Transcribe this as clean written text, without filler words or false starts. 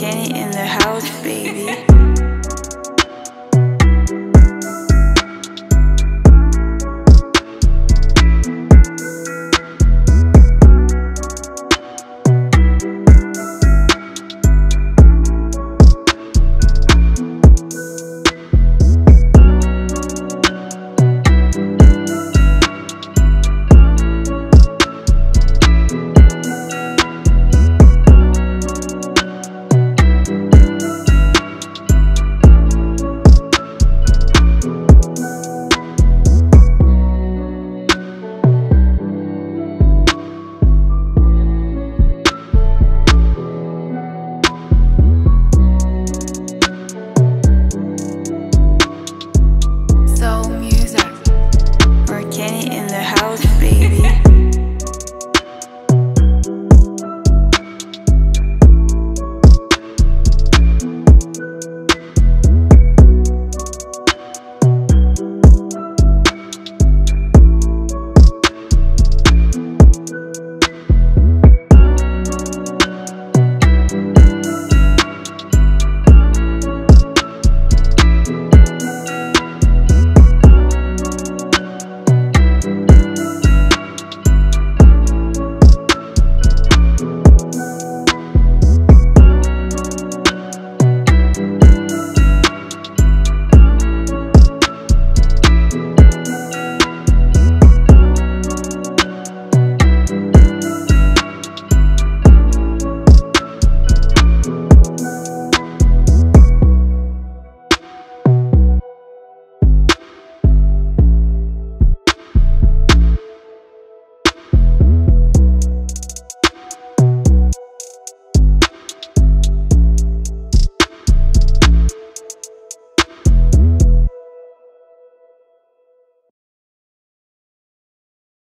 Markeniy in the house, baby.